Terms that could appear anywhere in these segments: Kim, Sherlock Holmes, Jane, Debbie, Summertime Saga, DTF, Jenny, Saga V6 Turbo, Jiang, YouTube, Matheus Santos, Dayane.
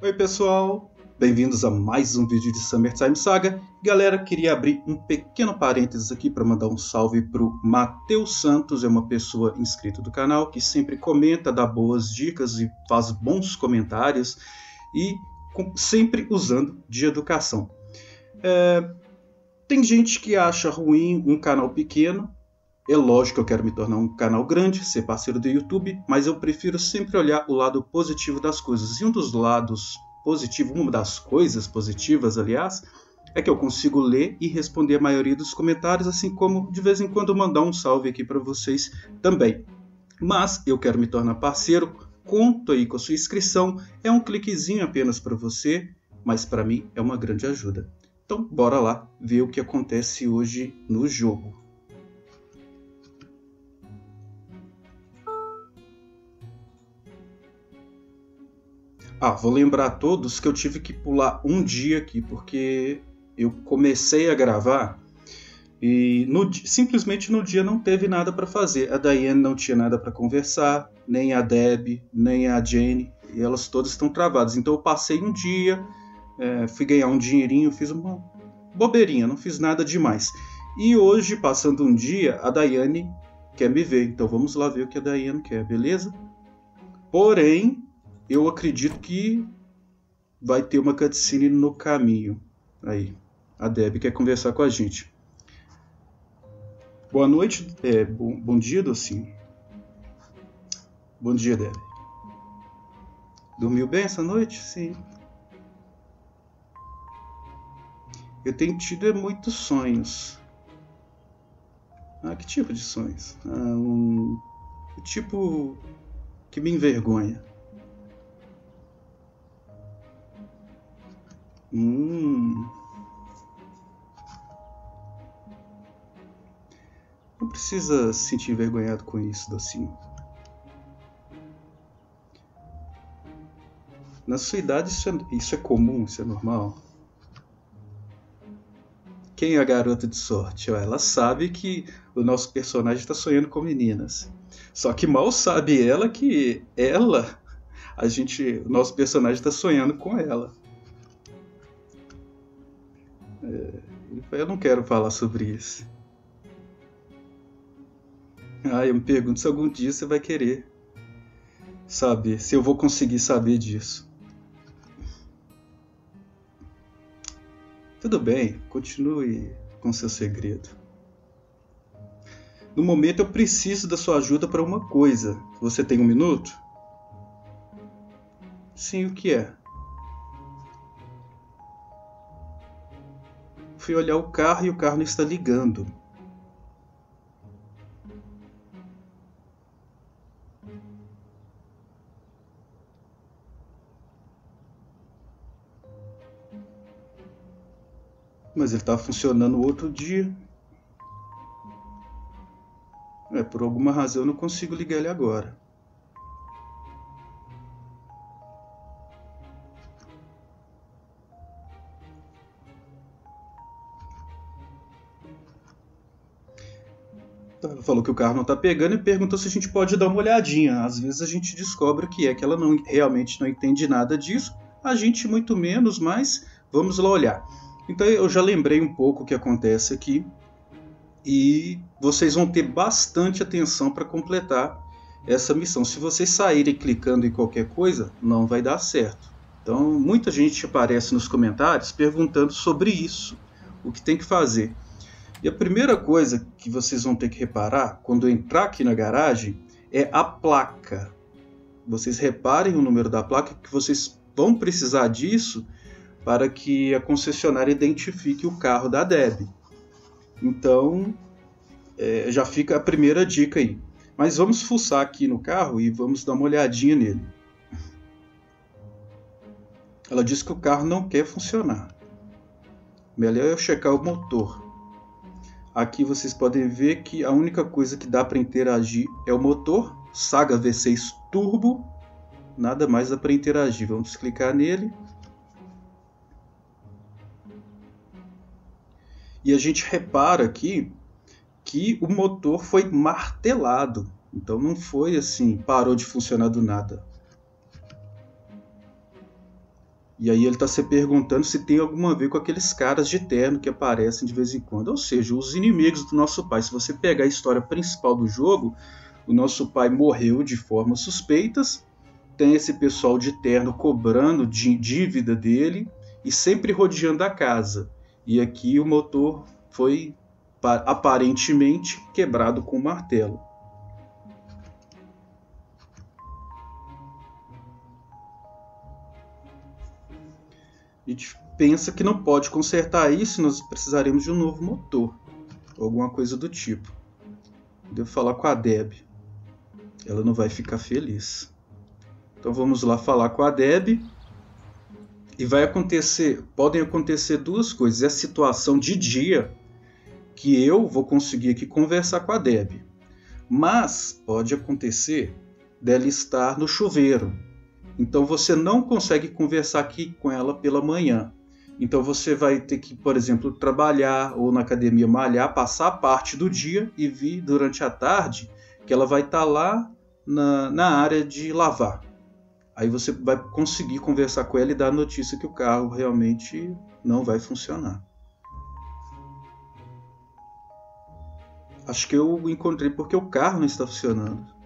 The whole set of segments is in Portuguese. Oi pessoal, bem-vindos a mais um vídeo de Summertime Saga. Galera, queria abrir um pequeno parênteses aqui para mandar um salve para o Matheus Santos, é uma pessoa inscrita do canal que sempre comenta, dá boas dicas e faz bons comentários e sempre usando de educação. Tem gente que acha ruim um canal pequeno. É lógico que eu quero me tornar um canal grande, ser parceiro do YouTube, mas eu prefiro sempre olhar o lado positivo das coisas. E um dos lados positivos, uma das coisas positivas, aliás, é que eu consigo ler e responder a maioria dos comentários, assim como de vez em quando mandar um salve aqui para vocês também. Mas eu quero me tornar parceiro, conto aí com a sua inscrição, é um cliquezinho apenas para você, mas para mim é uma grande ajuda. Então bora lá ver o que acontece hoje no jogo. Vou lembrar a todos que eu tive que pular um dia aqui, porque eu comecei a gravar e simplesmente no dia não teve nada para fazer. A Dayane não tinha nada para conversar, nem a Debbie, nem a Jane, e elas todas estão travadas. Então eu passei um dia, fui ganhar um dinheirinho, fiz uma bobeirinha, não fiz nada demais. E hoje, passando um dia, a Dayane quer me ver, então vamos lá ver o que a Dayane quer, beleza? Porém, eu acredito que vai ter uma cutscene no caminho. Aí, a Debbie quer conversar com a gente. Boa noite, bom dia, docinho. Bom dia, Debbie. Dormiu bem essa noite? Sim. Eu tenho tido muitos sonhos. Que tipo de sonhos? O tipo que me envergonha. Não precisa se sentir envergonhado com isso, docinho. Na sua idade isso é comum, isso é normal. Quem é a garota de sorte? Ela sabe que o nosso personagem está sonhando com meninas. Só que mal sabe ela que o nosso personagem está sonhando com ela. Eu não quero falar sobre isso. Eu me pergunto se algum dia você vai querer saber, se eu vou conseguir saber disso. Tudo bem, continue com seu segredo. No momento eu preciso da sua ajuda para uma coisa. Você tem um minuto? Sim, o que é? Fui olhar o carro e o carro não está ligando. Mas ele estava funcionando outro dia. Por alguma razão eu não consigo ligar ele agora. Ela falou que o carro não está pegando e perguntou se a gente pode dar uma olhadinha. Às vezes a gente descobre o que é, que ela realmente não entende nada disso. A gente muito menos, mas vamos lá olhar. Então eu já lembrei um pouco o que acontece aqui. E vocês vão ter bastante atenção para completar essa missão. Se vocês saírem clicando em qualquer coisa, não vai dar certo. Então muita gente aparece nos comentários perguntando sobre isso, o que tem que fazer. E a primeira coisa que vocês vão ter que reparar quando eu entrar aqui na garagem é a placa. Vocês reparem o número da placa, que vocês vão precisar disso para que a concessionária identifique o carro da Debbie. Então, já fica a primeira dica aí. Mas vamos fuçar aqui no carro e vamos dar uma olhadinha nele. Ela disse que o carro não quer funcionar. Melhor eu checar o motor. Aqui vocês podem ver que a única coisa que dá para interagir é o motor, Saga V6 Turbo, nada mais dá para interagir. Vamos clicar nele. E a gente repara aqui que o motor foi martelado, então não foi assim, parou de funcionar do nada. E aí ele está se perguntando se tem alguma a ver com aqueles caras de terno que aparecem de vez em quando. Ou seja, os inimigos do nosso pai. Se você pegar a história principal do jogo, o nosso pai morreu de formas suspeitas. Tem esse pessoal de terno cobrando dívida dele e sempre rodeando a casa. E aqui o motor foi aparentemente quebrado com um martelo. A gente pensa que não pode consertar isso, nós precisaremos de um novo motor, alguma coisa do tipo. Devo falar com a Debbie, ela não vai ficar feliz. Então vamos lá falar com a Debbie. E vai acontecer, podem acontecer duas coisas. É a situação de dia que eu vou conseguir aqui conversar com a Debbie, mas pode acontecer dela estar no chuveiro. Então você não consegue conversar aqui com ela pela manhã. Então você vai ter que, por exemplo, trabalhar ou na academia malhar, passar parte do dia e vir durante a tarde, que ela vai estar lá na área de lavar. Aí você vai conseguir conversar com ela e dar a notícia que o carro realmente não vai funcionar. Acho que eu encontrei porque o carro não está funcionando.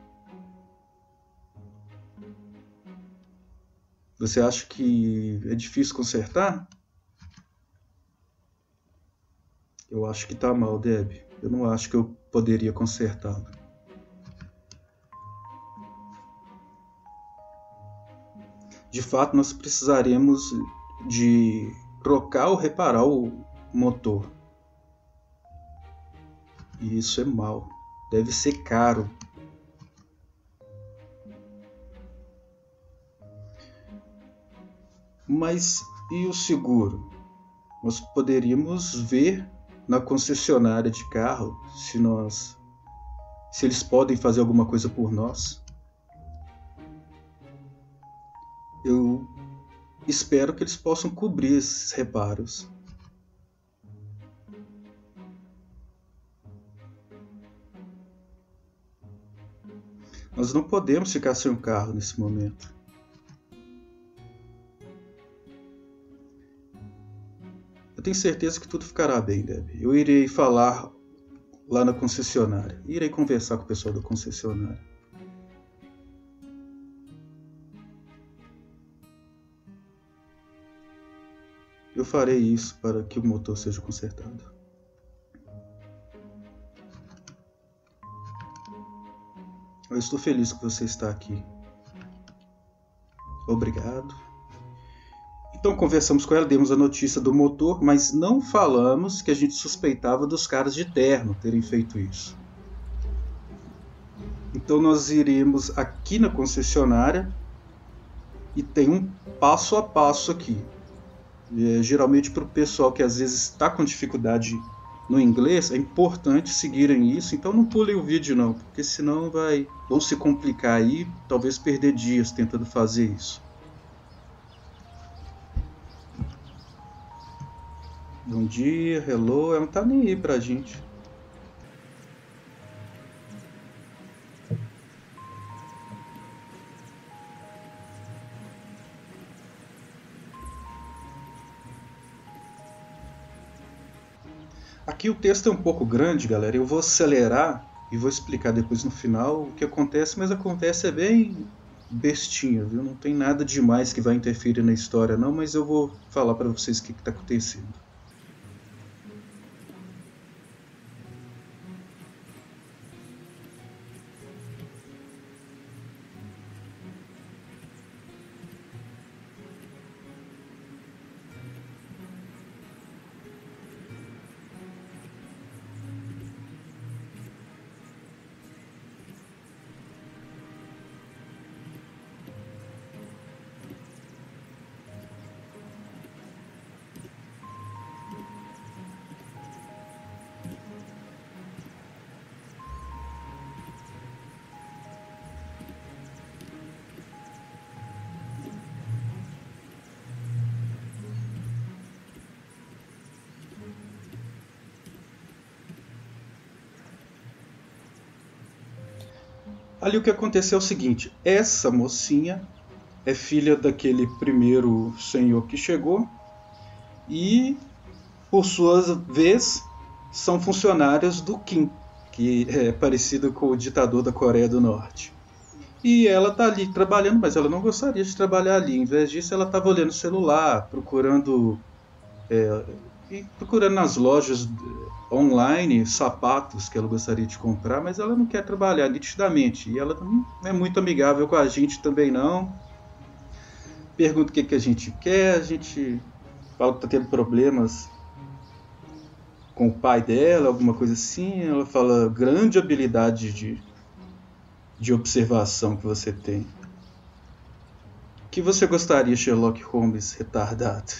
Você acha que é difícil consertar? Eu acho que tá mal, Debbie. Eu não acho que eu poderia consertá-lo. De fato, nós precisaremos de trocar ou reparar o motor. E isso é mal. Deve ser caro. Mas e o seguro? Nós poderíamos ver na concessionária de carro se eles podem fazer alguma coisa por nós. Eu espero que eles possam cobrir esses reparos. Nós não podemos ficar sem um carro nesse momento. Eu tenho certeza que tudo ficará bem, Debbie. Eu irei falar lá na concessionária. Irei conversar com o pessoal da concessionária. Eu farei isso para que o motor seja consertado. Eu estou feliz que você está aqui. Obrigado. Então conversamos com ela, demos a notícia do motor, mas não falamos que a gente suspeitava dos caras de terno terem feito isso. Então nós iremos aqui na concessionária e tem um passo a passo aqui. Geralmente para o pessoal que às vezes está com dificuldade no inglês, é importante seguirem isso. Então não pulem o vídeo não, porque senão vão se complicar aí, talvez perder dias tentando fazer isso. Bom dia, hello, ela não tá nem aí pra gente. Aqui o texto é um pouco grande, galera, eu vou acelerar e vou explicar depois no final o que acontece, mas acontece é bem bestinha, viu? Não tem nada demais que vai interferir na história não, mas eu vou falar pra vocês o que tá acontecendo. Ali o que aconteceu é o seguinte, essa mocinha é filha daquele primeiro senhor que chegou e, por sua vez, são funcionárias do Kim, que é parecido com o ditador da Coreia do Norte. E ela está ali trabalhando, mas ela não gostaria de trabalhar ali. Em vez disso, ela estava olhando o celular, procurando nas lojas online sapatos que ela gostaria de comprar, mas ela não quer trabalhar nitidamente. E ela não é muito amigável com a gente também, não. Pergunta o que, que a gente quer, a gente fala que está tendo problemas com o pai dela, alguma coisa assim. Ela fala, grande habilidade de observação que você tem. O que você gostaria, Sherlock Holmes retardado?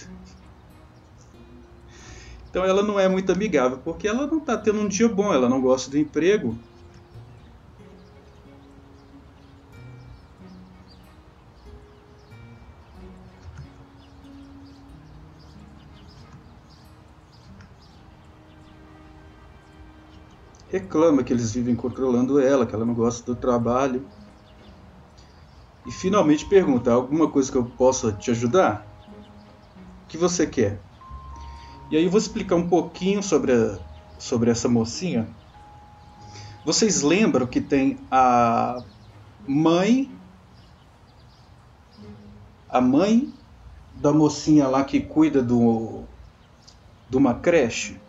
Então ela não é muito amigável, porque ela não está tendo um dia bom, ela não gosta do emprego. Reclama que eles vivem controlando ela, que ela não gosta do trabalho. E finalmente pergunta, alguma coisa que eu possa te ajudar? O que você quer? E aí eu vou explicar um pouquinho sobre essa mocinha. Vocês lembram que tem a mãe da mocinha lá que cuida de uma creche?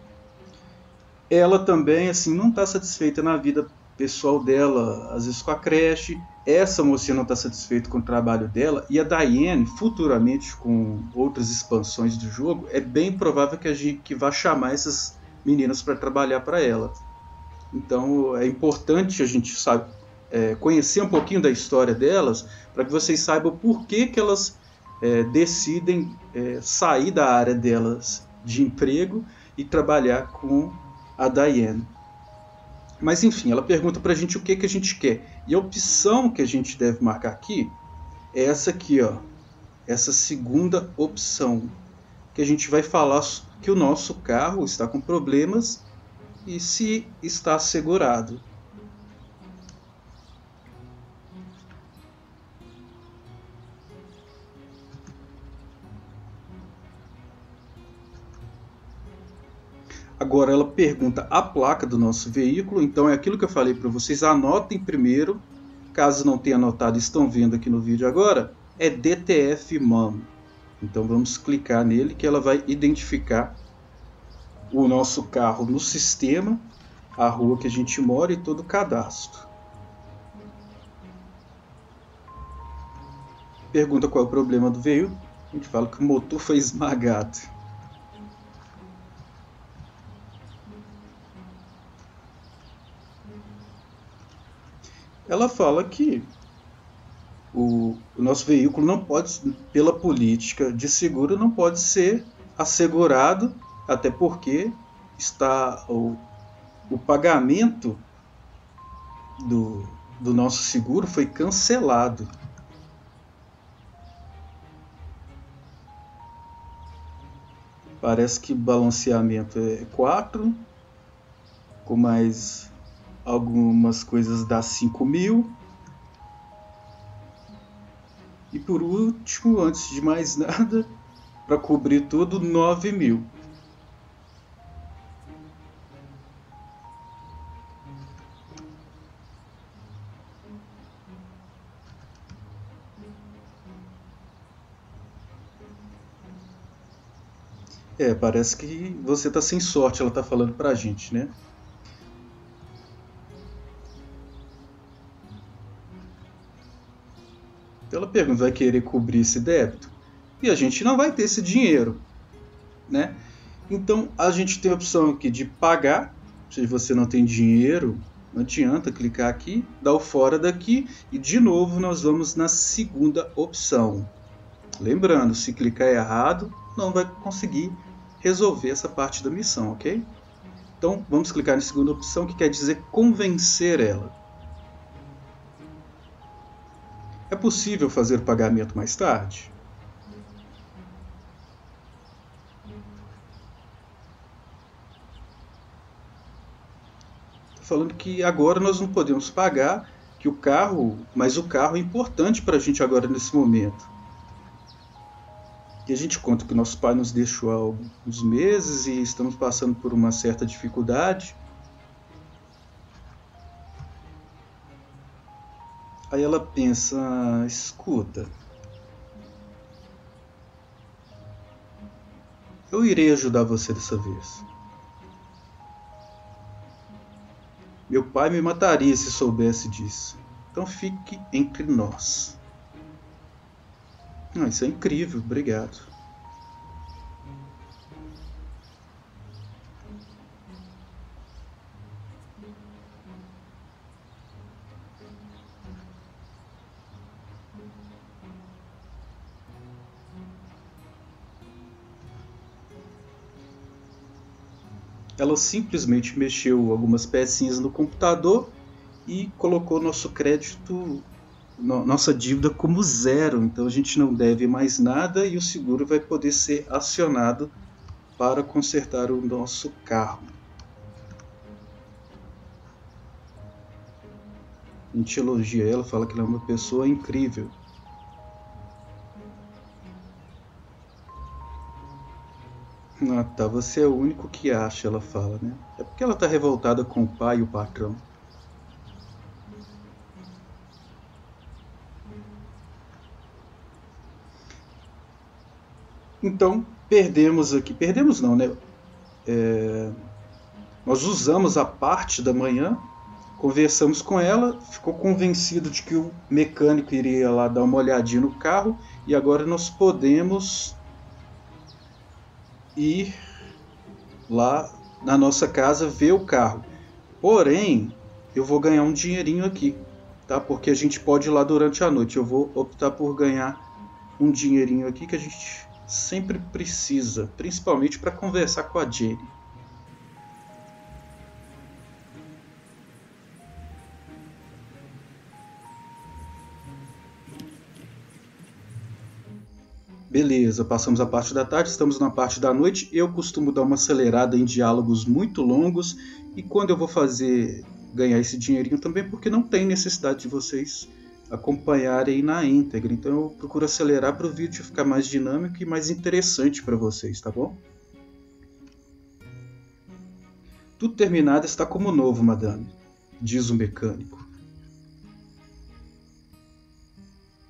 Ela também, assim, não está satisfeita na vida pessoal dela, às vezes com a creche. Essa mocinha não está satisfeita com o trabalho dela. E a Dayane, futuramente, com outras expansões do jogo, é bem provável que a gente vá chamar essas meninas para trabalhar para ela. Então, é importante a gente conhecer um pouquinho da história delas, para que vocês saibam por que, que elas decidem sair da área delas de emprego e trabalhar com a Dayane. Mas enfim, ela pergunta pra gente o que a gente quer. E a opção que a gente deve marcar aqui é essa aqui, ó. Essa segunda opção. Que a gente vai falar que o nosso carro está com problemas e se está segurado. Agora ela pergunta a placa do nosso veículo, então é aquilo que eu falei para vocês, anotem primeiro, caso não tenha anotado, estão vendo aqui no vídeo agora, é DTF Mom. Então vamos clicar nele que ela vai identificar o nosso carro no sistema, a rua que a gente mora e todo o cadastro. Pergunta qual é o problema do veículo, a gente fala que o motor foi esmagado. Ela fala que o nosso veículo não pode, pela política de seguro, não pode ser assegurado, até porque está o pagamento do nosso seguro foi cancelado. Parece que balanceamento é 4, com mais algumas coisas dá 5.000. E por último, antes de mais nada, para cobrir tudo, 9.000. É, parece que você tá sem sorte, ela tá falando pra gente, né? Ela pergunta, vai querer cobrir esse débito? E a gente não vai ter esse dinheiro, né? Então, a gente tem a opção aqui de pagar. Se você não tem dinheiro, não adianta clicar aqui, dar o fora daqui. E, de novo, nós vamos na segunda opção. Lembrando, se clicar errado, não vai conseguir resolver essa parte da missão, ok? Então, vamos clicar na segunda opção, que quer dizer convencer ela. É possível fazer o pagamento mais tarde? Estou falando que agora nós não podemos pagar, que o carro, mas o carro é importante para a gente agora nesse momento. E a gente conta que nosso pai nos deixou há alguns meses e estamos passando por uma certa dificuldade. Aí ela pensa, escuta, eu irei ajudar você dessa vez. Meu pai me mataria se soubesse disso. Então fique entre nós. Ah, isso é incrível, obrigado. Ela simplesmente mexeu algumas pecinhas no computador e colocou nosso crédito, nossa dívida como zero. Então a gente não deve mais nada e o seguro vai poder ser acionado para consertar o nosso carro. A gente elogia ela, fala que ela é uma pessoa incrível. Ah, tá, você é o único que acha, ela fala, né? É porque ela tá revoltada com o pai e o patrão. Então, perdemos aqui. Perdemos não, né? Nós usamos a parte da manhã, conversamos com ela, ficou convencido de que o mecânico iria lá dar uma olhadinha no carro e agora nós podemos ir lá na nossa casa ver o carro. Porém, eu vou ganhar um dinheirinho aqui, tá? Porque a gente pode ir lá durante a noite. Eu vou optar por ganhar um dinheirinho aqui que a gente sempre precisa, principalmente para conversar com a Jenny. Beleza, passamos a parte da tarde, estamos na parte da noite. Eu costumo dar uma acelerada em diálogos muito longos e quando eu vou fazer ganhar esse dinheirinho também, porque não tem necessidade de vocês acompanharem na íntegra. Então eu procuro acelerar para o vídeo ficar mais dinâmico e mais interessante para vocês, tá bom? Tudo terminado está como novo, madame, diz o mecânico.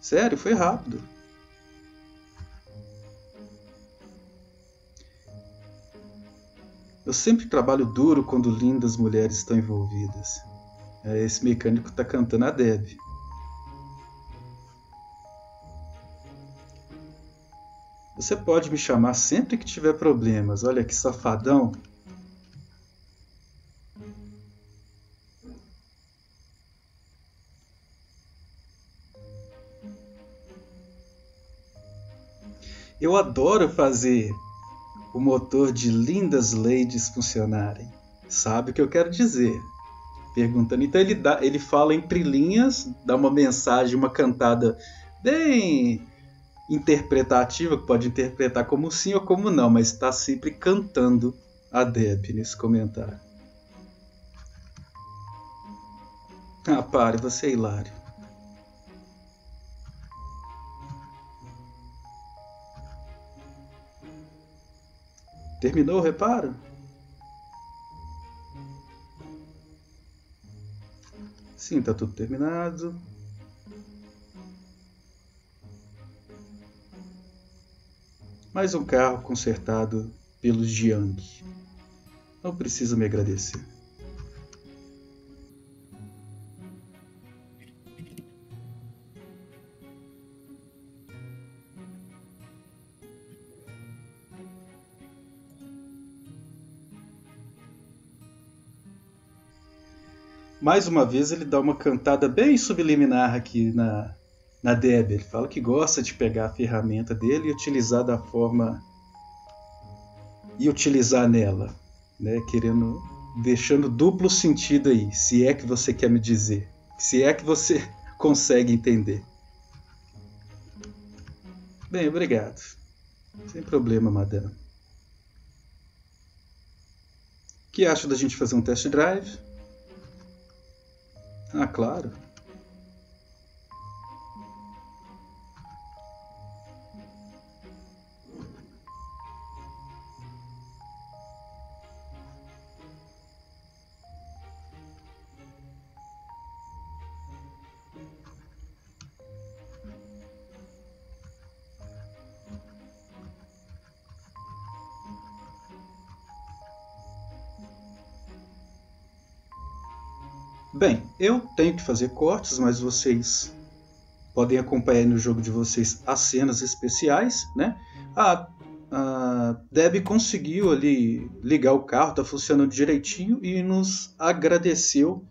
Sério, foi rápido. Eu sempre trabalho duro quando lindas mulheres estão envolvidas. Esse mecânico está cantando a Debbie. Você pode me chamar sempre que tiver problemas. Olha que safadão. Eu adoro fazer o motor de lindas ladies funcionarem. Sabe o que eu quero dizer? Perguntando. Então ele fala entre linhas, dá uma mensagem, uma cantada bem interpretativa, que pode interpretar como sim ou como não, mas está sempre cantando a Debbie nesse comentário. Ah, pare, você é hilário. Terminou o reparo? Sim, tá tudo terminado. Mais um carro consertado pelos Jiang. Não precisa me agradecer. Mais uma vez ele dá uma cantada bem subliminar aqui na Debbie. Ele fala que gosta de pegar a ferramenta dele e utilizar da forma e utilizar nela, né? Deixando duplo sentido aí. Se é que você quer me dizer, se é que você consegue entender. Bem, obrigado. Sem problema, madame. O que acha da gente fazer um test drive? Ah, claro. Bem, eu tenho que fazer cortes, mas vocês podem acompanhar no jogo de vocês as cenas especiais, né? A Debbie conseguiu ali ligar o carro, tá funcionando direitinho e nos agradeceu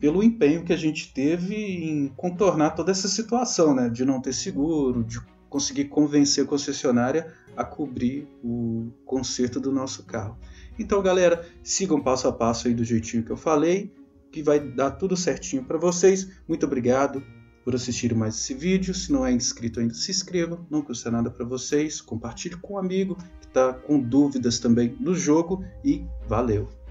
pelo empenho que a gente teve em contornar toda essa situação, né? De não ter seguro, de conseguir convencer a concessionária a cobrir o conserto do nosso carro. Então, galera, sigam passo a passo aí do jeitinho que eu falei, que vai dar tudo certinho para vocês. Muito obrigado por assistir mais esse vídeo. Se não é inscrito ainda, se inscreva, não custa nada para vocês. Compartilhe com um amigo que está com dúvidas também no jogo e valeu!